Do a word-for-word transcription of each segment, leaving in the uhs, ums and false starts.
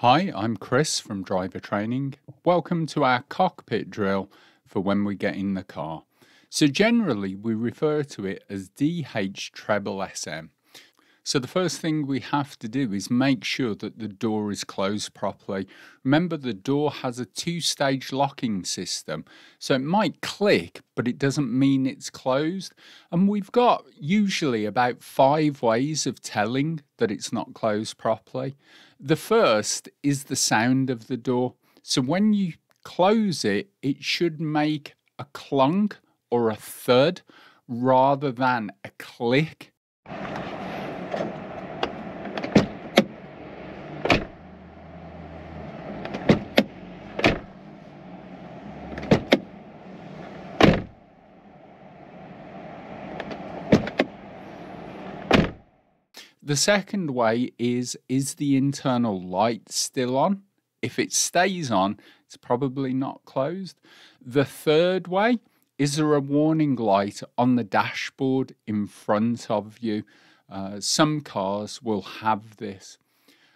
Hi, I'm Chris from Driver Training. Welcome to our cockpit drill for when we get in the car. So generally we refer to it as D H treble S M. So the first thing we have to do is make sure that the door is closed properly. Remember, the door has a two-stage locking system, so it might click but it doesn't mean it's closed. And we've got usually about five ways of telling that it's not closed properly. The first is the sound of the door. So when you close it, it should make a clunk or a thud rather than a click. The second way is, is the internal light still on? If it stays on, it's probably not closed. The third way, is there a warning light on the dashboard in front of you? Uh, some cars will have this.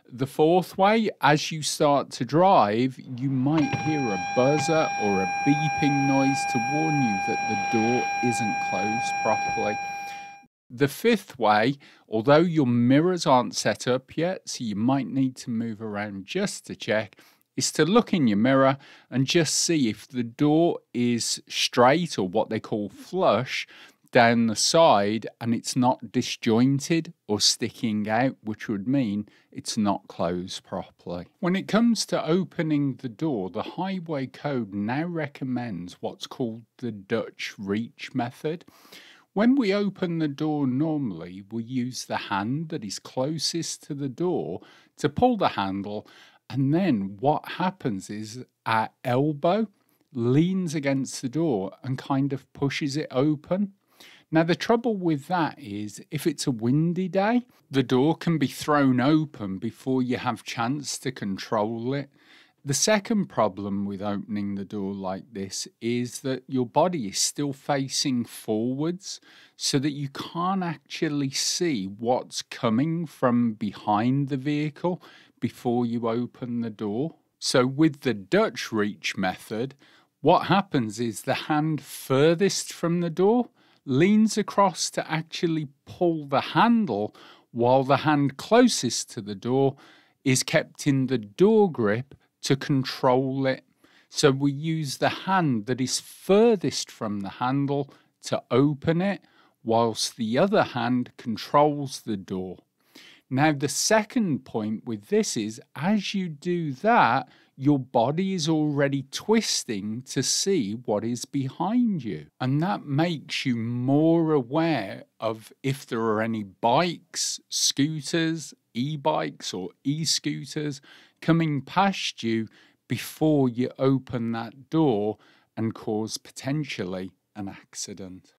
The fourth way, as you start to drive, you might hear a buzzer or a beeping noise to warn you that the door isn't closed properly. The fifth way, although your mirrors aren't set up yet, so you might need to move around just to check, is to look in your mirror and just see if the door is straight, or what they call flush, down the side, and it's not disjointed or sticking out, which would mean it's not closed properly. When it comes to opening the door, the highway code now recommends what's called the Dutch Reach method. When we open the door normally, we use the hand that is closest to the door to pull the handle, and then what happens is our elbow leans against the door and kind of pushes it open. Now the trouble with that is, if it's a windy day, the door can be thrown open before you have chance to control it. The second problem with opening the door like this is that your body is still facing forwards, so that you can't actually see what's coming from behind the vehicle before you open the door. So with the Dutch Reach method, what happens is the hand furthest from the door leans across to actually pull the handle, while the hand closest to the door is kept in the door grip to control it. So we use the hand that is furthest from the handle to open it, whilst the other hand controls the door. Now the second point with this is, as you do that, your body is already twisting to see what is behind you, and that makes you more aware of if there are any bikes, scooters, e-bikes or e-scooters coming past you before you open that door and cause potentially an accident.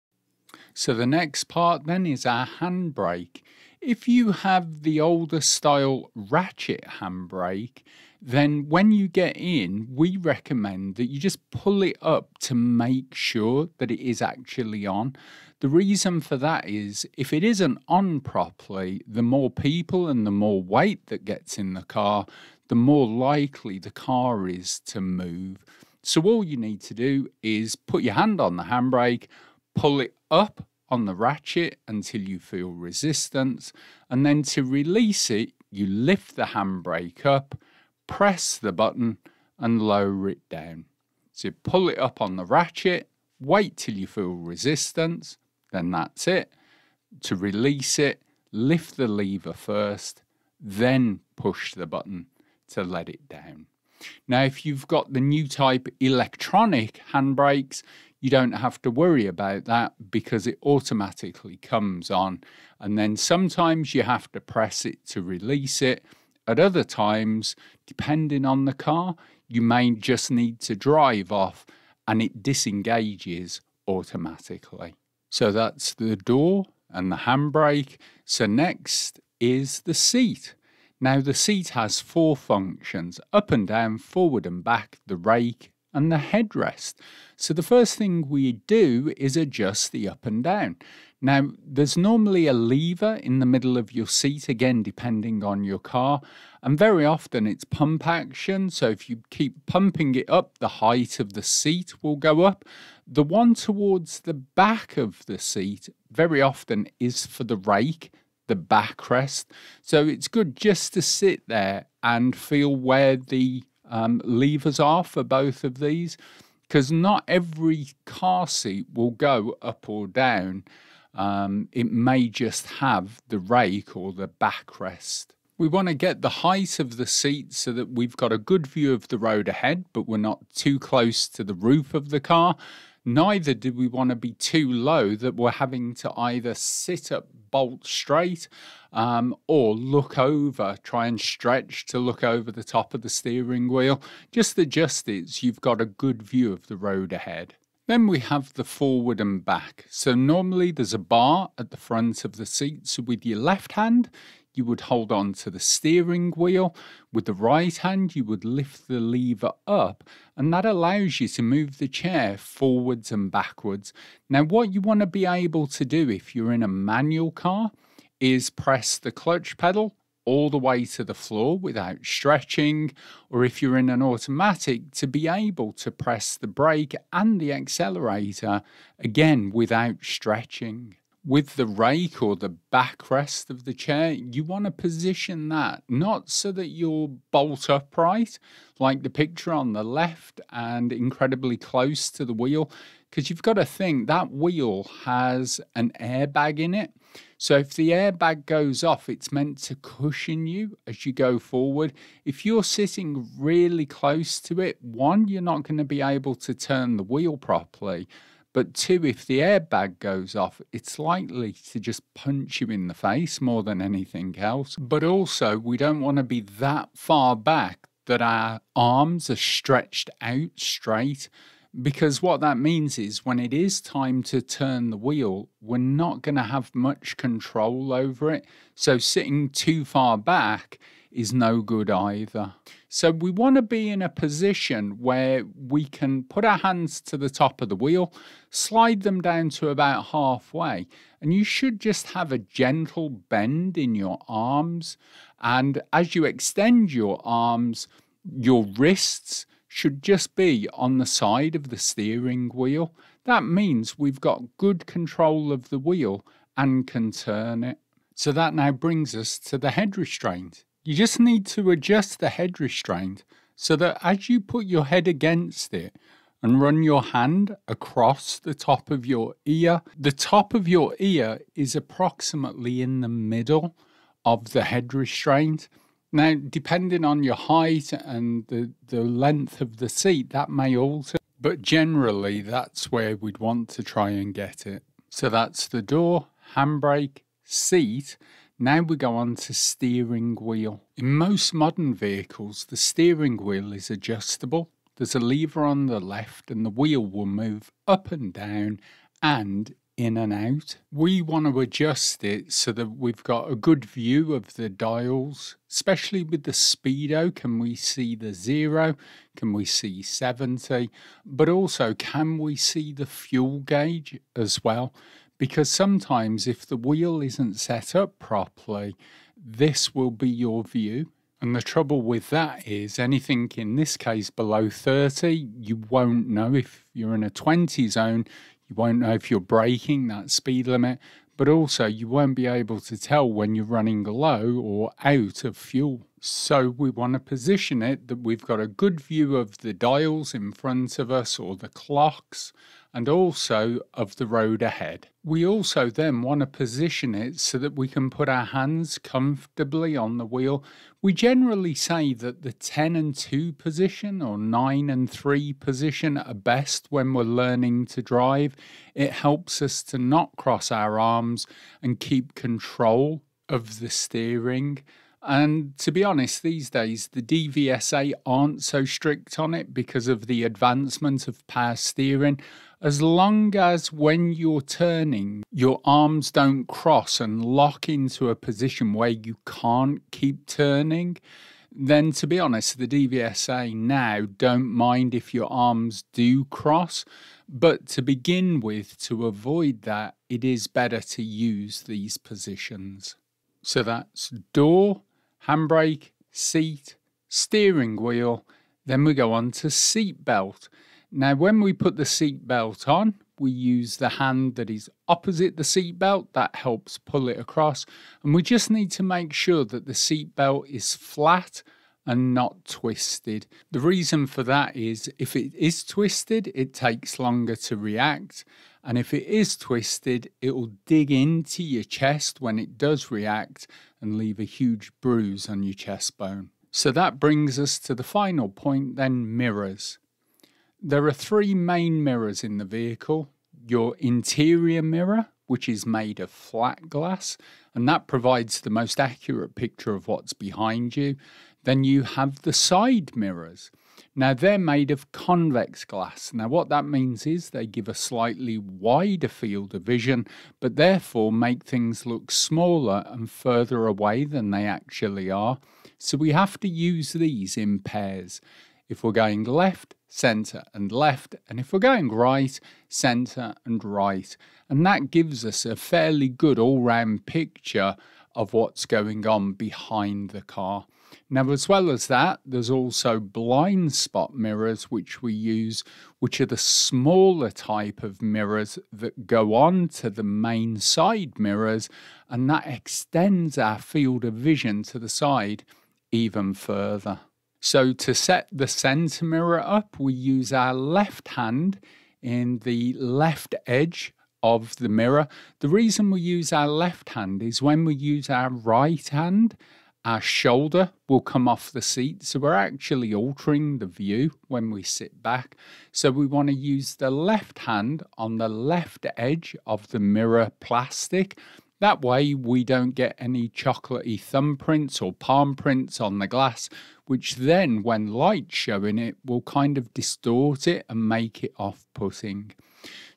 So the next part then is our handbrake. If you have the older style ratchet handbrake, then when you get in, we recommend that you just pull it up to make sure that it is actually on. The reason for that is, if it isn't on properly, the more people and the more weight that gets in the car, the more likely the car is to move. So all you need to do is put your hand on the handbrake, pull it up on the ratchet until you feel resistance, and then to release it, you lift the handbrake up, press the button and lower it down. So you pull it up on the ratchet, wait till you feel resistance, then that's it. To release it, lift the lever first, then push the button to let it down. Now if you've got the new type electronic handbrakes, you don't have to worry about that because it automatically comes on, and then sometimes you have to press it to release it. At other times, depending on the car, you may just need to drive off and it disengages automatically. So that's the door and the handbrake. So next is the seat. Now the seat has four functions: up and down, forward and back, the rake and the headrest. So the first thing we do is adjust the up and down. Now, there's normally a lever in the middle of your seat, again, depending on your car, and very often it's pump action. So if you keep pumping it up, the height of the seat will go up. The one towards the back of the seat very often is for the rake, the backrest. So it's good just to sit there and feel where the um, levers are for both of these, because not every car seat will go up or down. Um, it may just have the rake or the backrest. We want to get the height of the seat so that we've got a good view of the road ahead, but we're not too close to the roof of the car. Neither do we want to be too low that we're having to either sit up bolt straight um, or look over, try and stretch to look over the top of the steering wheel. Just adjust it so you've got a good view of the road ahead. Then we have the forward and back. So normally there's a bar at the front of the seat. So with your left hand, you would hold on to the steering wheel. With the right hand, you would lift the lever up, and that allows you to move the chair forwards and backwards. Now, what you want to be able to do if you're in a manual car is press the clutch pedal all the way to the floor without stretching, or if you're in an automatic, to be able to press the brake and the accelerator, again, without stretching. With the rake or the backrest of the chair, you want to position that not so that you're bolt upright, like the picture on the left, and incredibly close to the wheel, because you've got to think that wheel has an airbag in it. So if the airbag goes off, it's meant to cushion you as you go forward. If you're sitting really close to it, one, you're not going to be able to turn the wheel properly. But two, if the airbag goes off, it's likely to just punch you in the face more than anything else. But also, we don't want to be that far back that our arms are stretched out straight, because what that means is when it is time to turn the wheel, we're not going to have much control over it. So sitting too far back is no good either. So we want to be in a position where we can put our hands to the top of the wheel, slide them down to about halfway, and you should just have a gentle bend in your arms. And as you extend your arms, your wrists should just be on the side of the steering wheel. That means we've got good control of the wheel and can turn it. So that now brings us to the head restraint. You just need to adjust the head restraint so that as you put your head against it and run your hand across the top of your ear, the top of your ear is approximately in the middle of the head restraint. Now, depending on your height and the, the length of the seat, that may alter, but generally that's where we'd want to try and get it. So that's the door, handbrake, seat. Now we go on to steering wheel. In most modern vehicles, the steering wheel is adjustable. There's a lever on the left and the wheel will move up and down and in and out. We want to adjust it so that we've got a good view of the dials, especially with the speedo. Can we see the zero? Can we see seventy? But also, can we see the fuel gauge as well? Because sometimes if the wheel isn't set up properly, this will be your view. And the trouble with that is anything in this case below thirty, you won't know. If you're in a twenty zone, you won't know if you're breaking that speed limit, but also you won't be able to tell when you're running low or out of fuel. So we want to position it that we've got a good view of the dials in front of us or the clocks, and also of the road ahead. We also then want to position it so that we can put our hands comfortably on the wheel. We generally say that the ten and two position or nine and three position are best when we're learning to drive. It helps us to not cross our arms and keep control of the steering. And to be honest, these days, the D V S A aren't so strict on it because of the advancement of power steering. As long as when you're turning, your arms don't cross and lock into a position where you can't keep turning, then to be honest, the D V S A now don't mind if your arms do cross. But to begin with, to avoid that, it is better to use these positions. So that's door, handbrake, seat, steering wheel. Then we go on to seat belt. Now, when we put the seat belt on, we use the hand that is opposite the seat belt. That helps pull it across. And we just need to make sure that the seat belt is flat and not twisted. The reason for that is if it is twisted, it takes longer to react. And if it is twisted, it will dig into your chest when it does react and leave a huge bruise on your chest bone. So that brings us to the final point then, mirrors. There are three main mirrors in the vehicle. Your interior mirror, which is made of flat glass, and that provides the most accurate picture of what's behind you. Then you have the side mirrors. Now they're made of convex glass. Now what that means is they give a slightly wider field of vision, but therefore make things look smaller and further away than they actually are. So we have to use these in pairs. If we're going left, centre and left, and if we're going right, centre and right. And that gives us a fairly good all-round picture of what's going on behind the car. Now, as well as that, there's also blind spot mirrors, which we use, which are the smaller type of mirrors that go on to the main side mirrors, and that extends our field of vision to the side even further. So to set the centre mirror up, we use our left hand in the left edge of the mirror. The reason we use our left hand is when we use our right hand, our shoulder will come off the seat. So we're actually altering the view when we sit back. So we want to use the left hand on the left edge of the mirror plastic. That way we don't get any chocolatey thumbprints or palm prints on the glass, which then when light's showing it will kind of distort it and make it off-putting.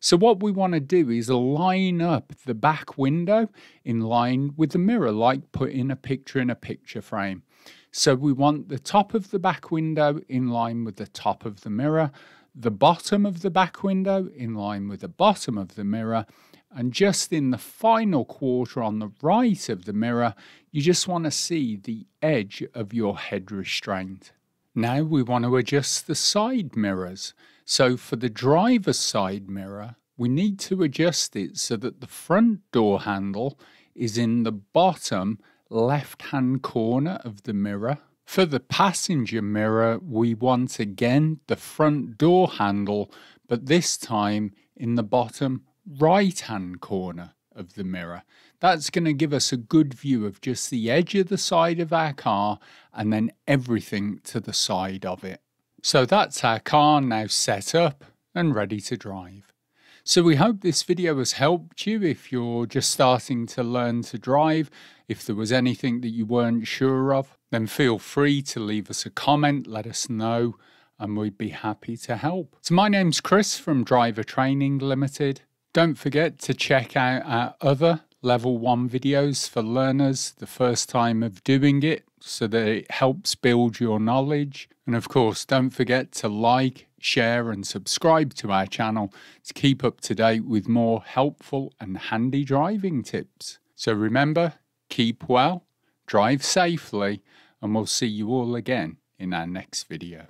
So what we want to do is line up the back window in line with the mirror, like putting a picture in a picture frame. So we want the top of the back window in line with the top of the mirror, the bottom of the back window in line with the bottom of the mirror, and just in the final quarter on the right of the mirror, you just want to see the edge of your head restraint. Now we want to adjust the side mirrors. So for the driver's side mirror, we need to adjust it so that the front door handle is in the bottom left-hand corner of the mirror. For the passenger mirror, we want again the front door handle, but this time in the bottom right-hand corner of the mirror. That's going to give us a good view of just the edge of the side of our car and then everything to the side of it. So that's our car now set up and ready to drive. So we hope this video has helped you if you're just starting to learn to drive. If there was anything that you weren't sure of, then feel free to leave us a comment, let us know, and we'd be happy to help. So my name's Chris from Driver Training Limited. Don't forget to check out our other level one videos for learners the first time of doing it so that it helps build your knowledge. And of course, don't forget to like, share and subscribe to our channel to keep up to date with more helpful and handy driving tips. So remember, keep well, drive safely, and we'll see you all again in our next video.